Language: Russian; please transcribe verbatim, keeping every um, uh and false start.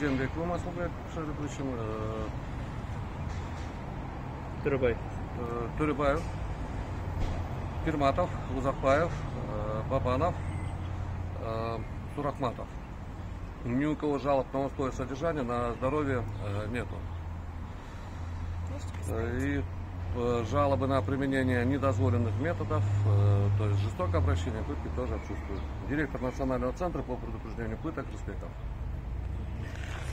Жем reklamı sohbet arkadaşım Туребаев. Туребаев, Перматов, Лузахпаев, Бабанов, Турахматов. Ни у кого жалоб на условия содержания, на здоровье нету. И жалобы на применение недозволенных методов, то есть жестокое обращение, пытки тоже отсутствуют. Директор Национального центра по предупреждению пыток Рыспеков.